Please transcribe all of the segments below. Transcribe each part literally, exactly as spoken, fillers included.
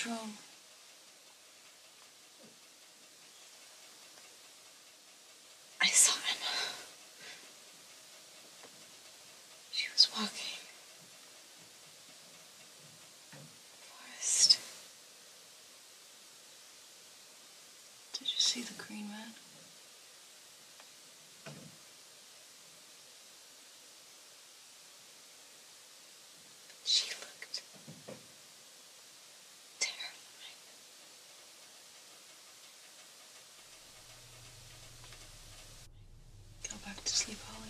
control. I saw him. She was walking. Forest. Did you see the Green Man? Sleep, Holly.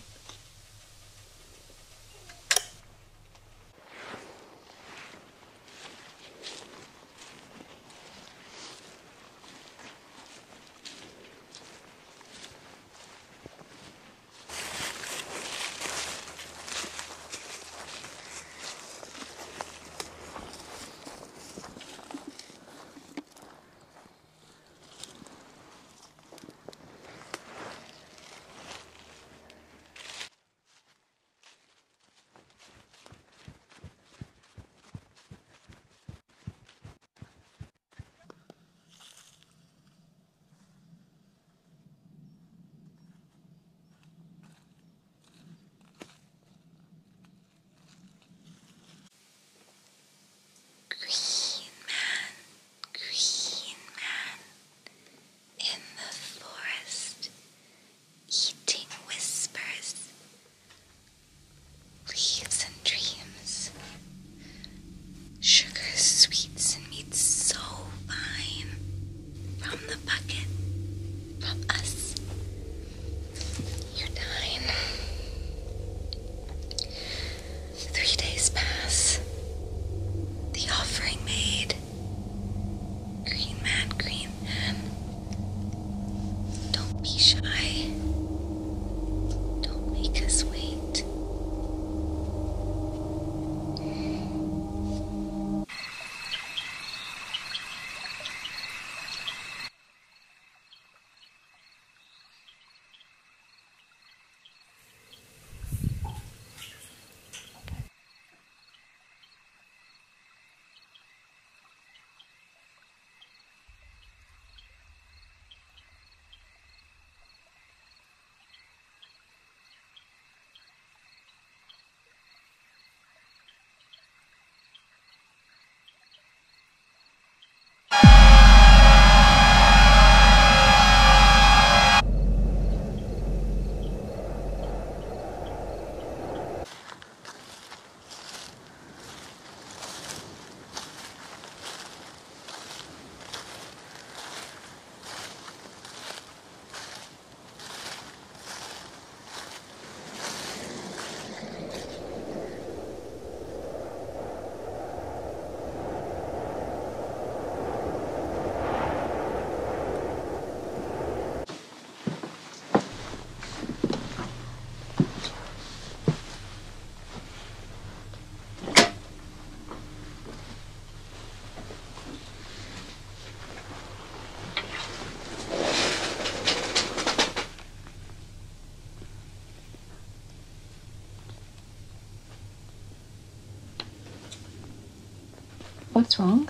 What's wrong?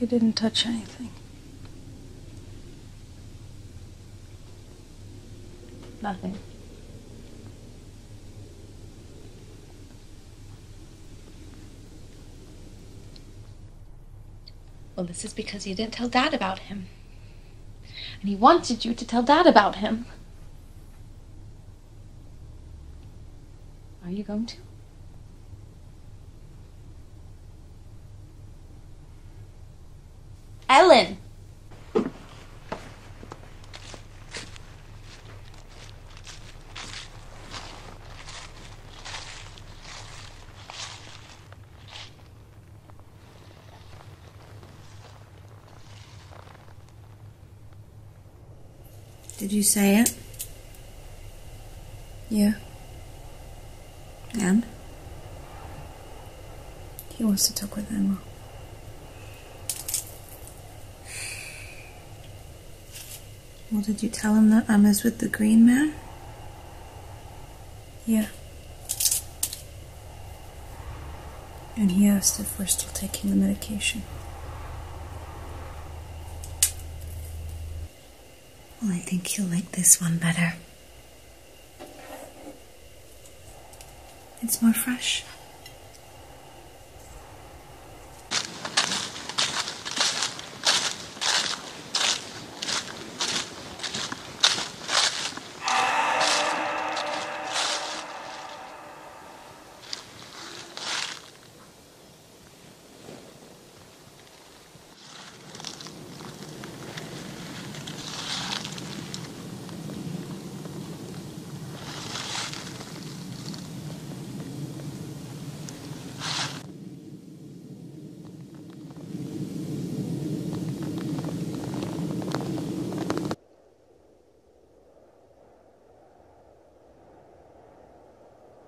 You didn't touch anything. Nothing. Well, this is because you didn't tell Dad about him. And he wanted you to tell Dad about him. Are you going to? Ellen! Did you say it? Yeah. And? He wants to talk with Emma. Well, did you tell him that Emma's with the Green Man? Yeah. and he asked if we're still taking the medication. Well, I think he'll like this one better. It's more fresh.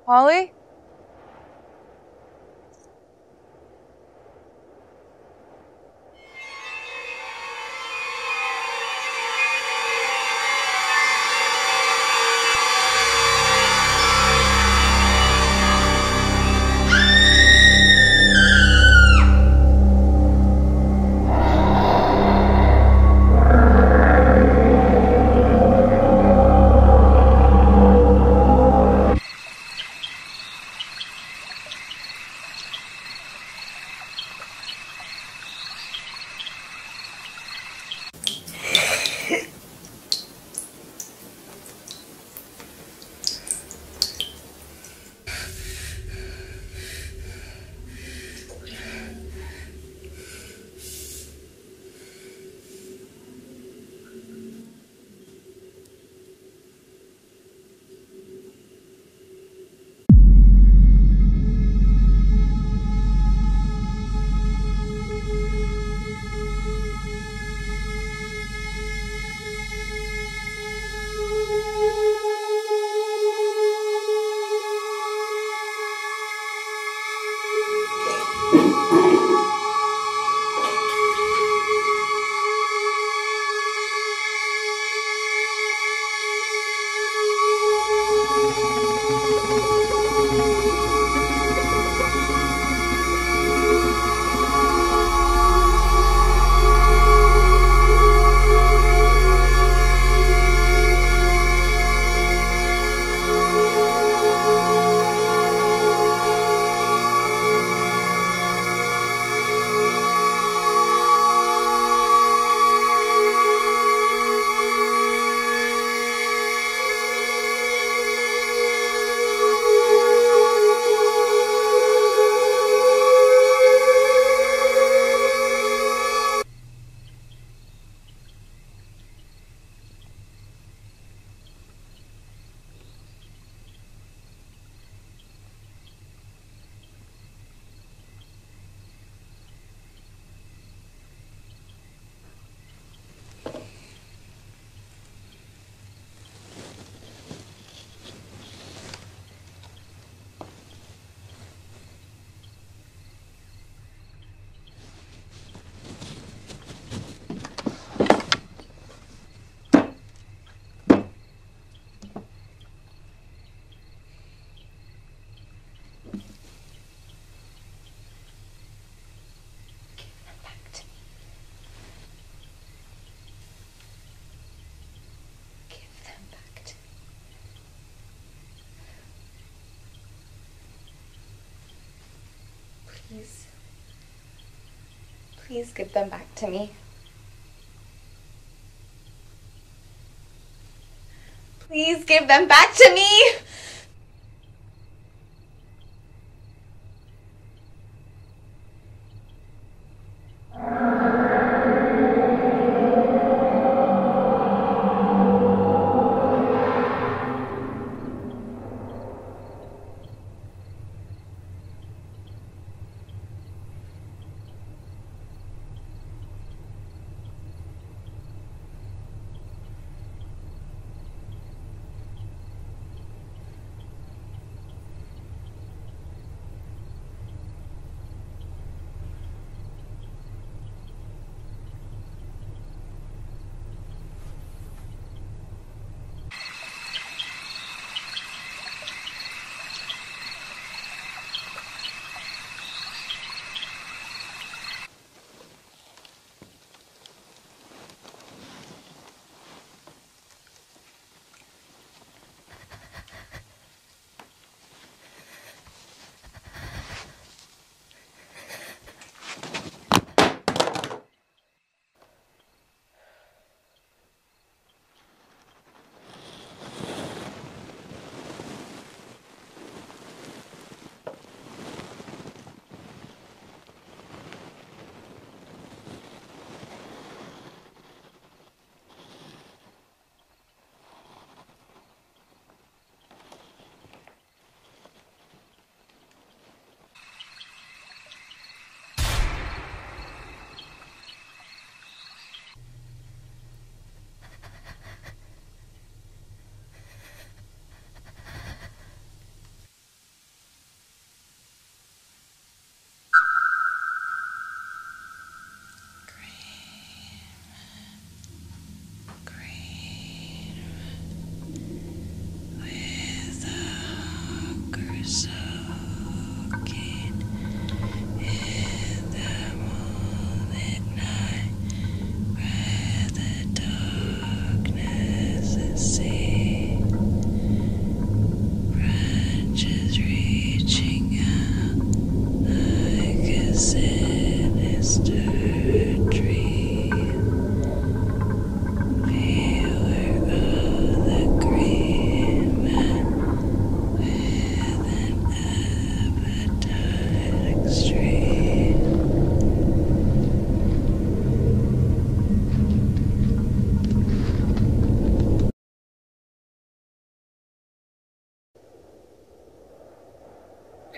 Polly? Please, please give them back to me. Please give them back to me!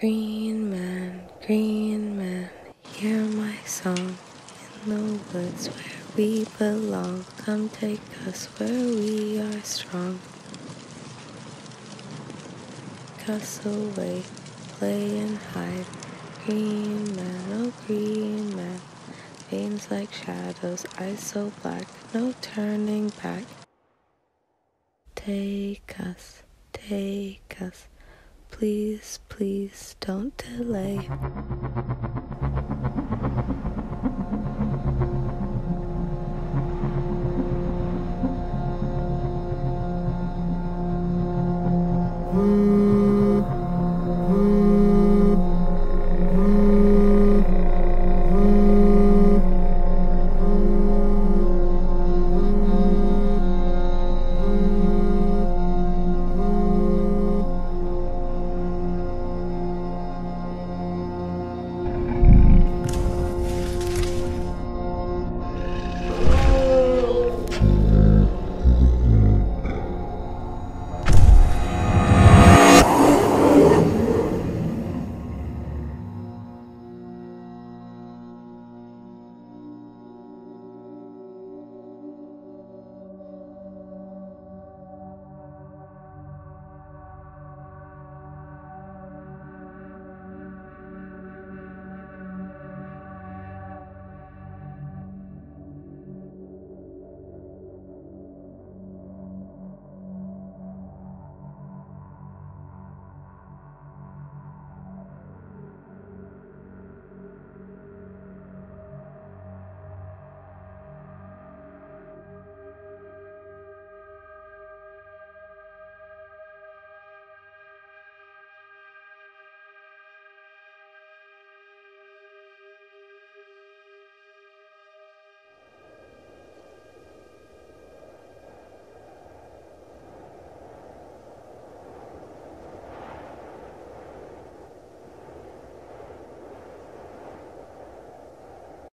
Green man, green man, hear my song. In the woods where we belong, come take us where we are strong. Cuss away, play and hide. Green man, oh green man. Veins like shadows, eyes so black, no turning back. Take us, take us. Please, please don't delay.